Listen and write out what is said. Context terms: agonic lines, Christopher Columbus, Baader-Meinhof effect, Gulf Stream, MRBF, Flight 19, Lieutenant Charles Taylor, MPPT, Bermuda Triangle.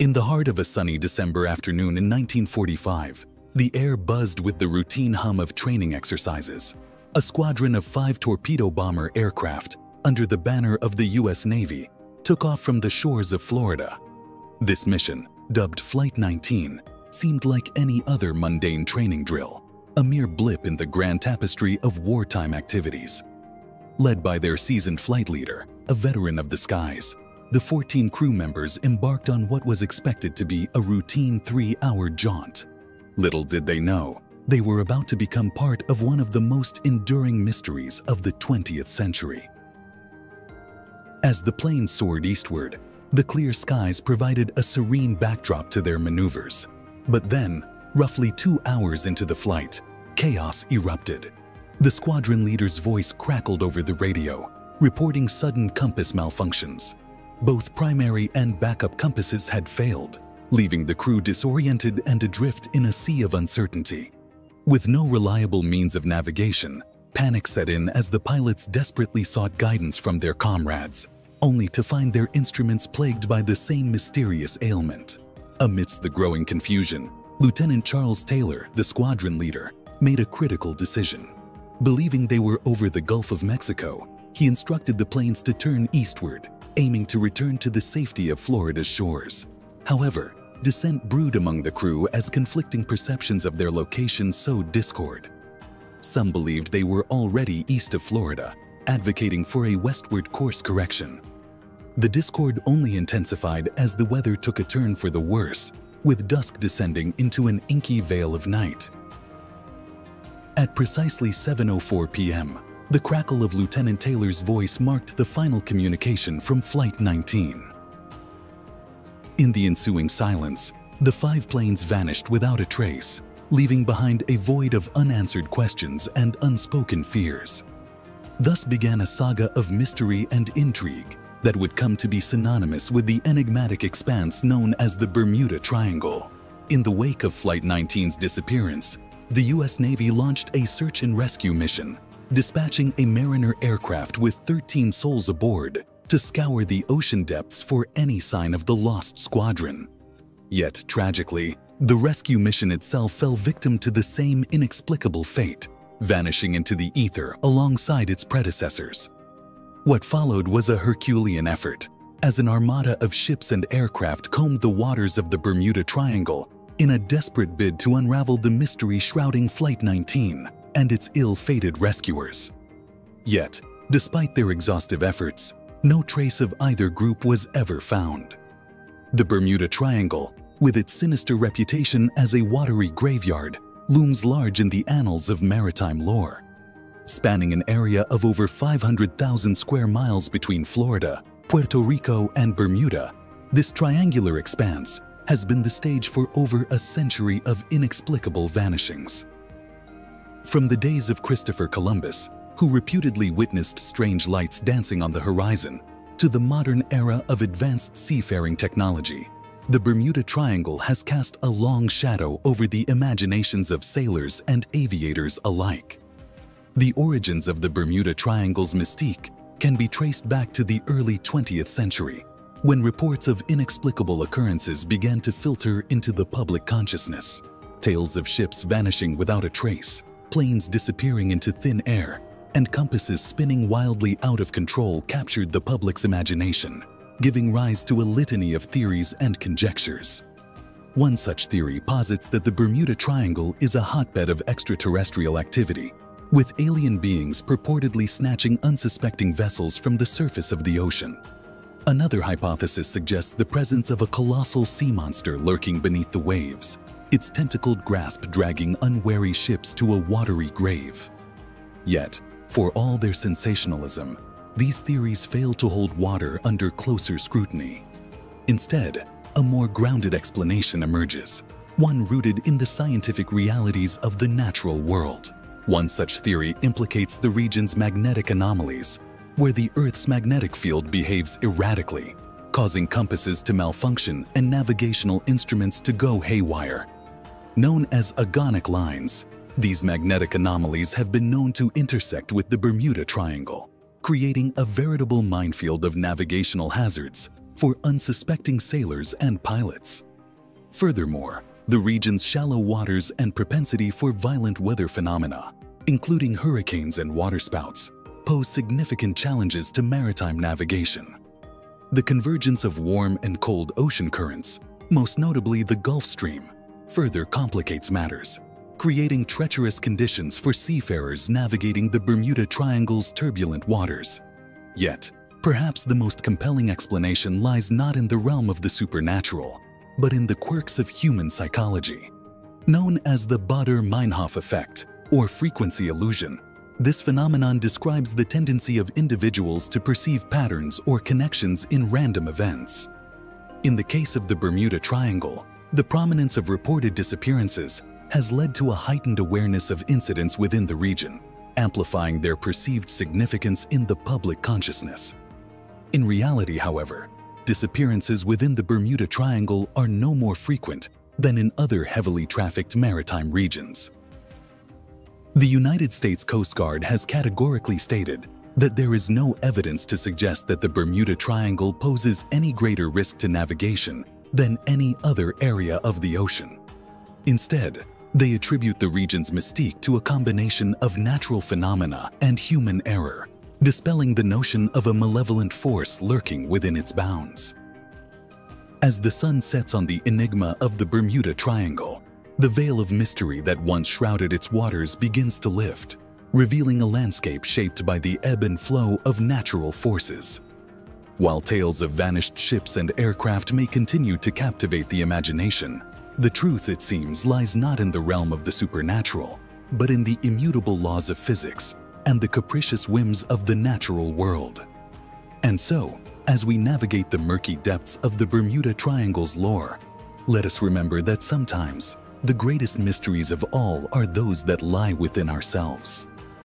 In the heart of a sunny December afternoon in 1945, the air buzzed with the routine hum of training exercises. A squadron of 5 torpedo bomber aircraft, under the banner of the U.S. Navy, took off from the shores of Florida. This mission, dubbed Flight 19, seemed like any other mundane training drill, a mere blip in the grand tapestry of wartime activities. Led by their seasoned flight leader, a veteran of the skies, the 14 crew members embarked on what was expected to be a routine 3-hour jaunt. Little did they know, they were about to become part of one of the most enduring mysteries of the 20th century. As the plane soared eastward, the clear skies provided a serene backdrop to their maneuvers. But then, roughly 2 hours into the flight, chaos erupted. The squadron leader's voice crackled over the radio, reporting sudden compass malfunctions. Both primary and backup compasses had failed, leaving the crew disoriented and adrift in a sea of uncertainty. With no reliable means of navigation, panic set in as the pilots desperately sought guidance from their comrades, only to find their instruments plagued by the same mysterious ailment. Amidst the growing confusion, Lieutenant Charles Taylor, the squadron leader, made a critical decision. Believing they were over the Gulf of Mexico, he instructed the planes to turn eastward, aiming to return to the safety of Florida's shores. However, dissent brewed among the crew as conflicting perceptions of their location sowed discord. Some believed they were already east of Florida, advocating for a westward course correction. The discord only intensified as the weather took a turn for the worse, with dusk descending into an inky veil of night. At precisely 7:04 p.m., the crackle of Lieutenant Taylor's voice marked the final communication from Flight 19. In the ensuing silence, the 5 planes vanished without a trace, leaving behind a void of unanswered questions and unspoken fears. Thus began a saga of mystery and intrigue that would come to be synonymous with the enigmatic expanse known as the Bermuda Triangle. In the wake of Flight 19's disappearance, the U.S. Navy launched a search and rescue mission, dispatching a Mariner aircraft with 13 souls aboard to scour the ocean depths for any sign of the lost squadron. Yet, tragically, the rescue mission itself fell victim to the same inexplicable fate, vanishing into the ether alongside its predecessors. What followed was a Herculean effort, as an armada of ships and aircraft combed the waters of the Bermuda Triangle in a desperate bid to unravel the mystery shrouding Flight 19 and its ill-fated rescuers. Yet, despite their exhaustive efforts, no trace of either group was ever found. The Bermuda Triangle, with its sinister reputation as a watery graveyard, looms large in the annals of maritime lore. Spanning an area of over 500,000 square miles between Florida, Puerto Rico, and Bermuda, this triangular expanse has been the stage for over a century of inexplicable vanishings. From the days of Christopher Columbus, who reputedly witnessed strange lights dancing on the horizon, to the modern era of advanced seafaring technology, the Bermuda Triangle has cast a long shadow over the imaginations of sailors and aviators alike. The origins of the Bermuda Triangle's mystique can be traced back to the early 20th century, when reports of inexplicable occurrences began to filter into the public consciousness. Tales of ships vanishing without a trace, planes disappearing into thin air, and compasses spinning wildly out of control captured the public's imagination, giving rise to a litany of theories and conjectures. One such theory posits that the Bermuda Triangle is a hotbed of extraterrestrial activity, with alien beings purportedly snatching unsuspecting vessels from the surface of the ocean. Another hypothesis suggests the presence of a colossal sea monster lurking beneath the waves, its tentacled grasp dragging unwary ships to a watery grave. Yet, for all their sensationalism, these theories fail to hold water under closer scrutiny. Instead, a more grounded explanation emerges, one rooted in the scientific realities of the natural world. One such theory implicates the region's magnetic anomalies, where the Earth's magnetic field behaves erratically, causing compasses to malfunction and navigational instruments to go haywire. Known as agonic lines, these magnetic anomalies have been known to intersect with the Bermuda Triangle, creating a veritable minefield of navigational hazards, for unsuspecting sailors and pilots. Furthermore, the region's shallow waters and propensity for violent weather phenomena, including hurricanes and waterspouts, pose significant challenges to maritime navigation. The convergence of warm and cold ocean currents, most notably the Gulf Stream, further complicates matters, creating treacherous conditions for seafarers navigating the Bermuda Triangle's turbulent waters. Yet, perhaps the most compelling explanation lies not in the realm of the supernatural, but in the quirks of human psychology. Known as the Baader-Meinhof effect, or frequency illusion, this phenomenon describes the tendency of individuals to perceive patterns or connections in random events. In the case of the Bermuda Triangle, the prominence of reported disappearances has led to a heightened awareness of incidents within the region, amplifying their perceived significance in the public consciousness. In reality, however, disappearances within the Bermuda Triangle are no more frequent than in other heavily trafficked maritime regions. The United States Coast Guard has categorically stated that there is no evidence to suggest that the Bermuda Triangle poses any greater risk to navigation than any other area of the ocean. Instead, they attribute the region's mystique to a combination of natural phenomena and human error, dispelling the notion of a malevolent force lurking within its bounds. As the sun sets on the enigma of the Bermuda Triangle, the veil of mystery that once shrouded its waters begins to lift, revealing a landscape shaped by the ebb and flow of natural forces. While tales of vanished ships and aircraft may continue to captivate the imagination, the truth, it seems, lies not in the realm of the supernatural, but in the immutable laws of physics and the capricious whims of the natural world. And so, as we navigate the murky depths of the Bermuda Triangle's lore, let us remember that sometimes the greatest mysteries of all are those that lie within ourselves.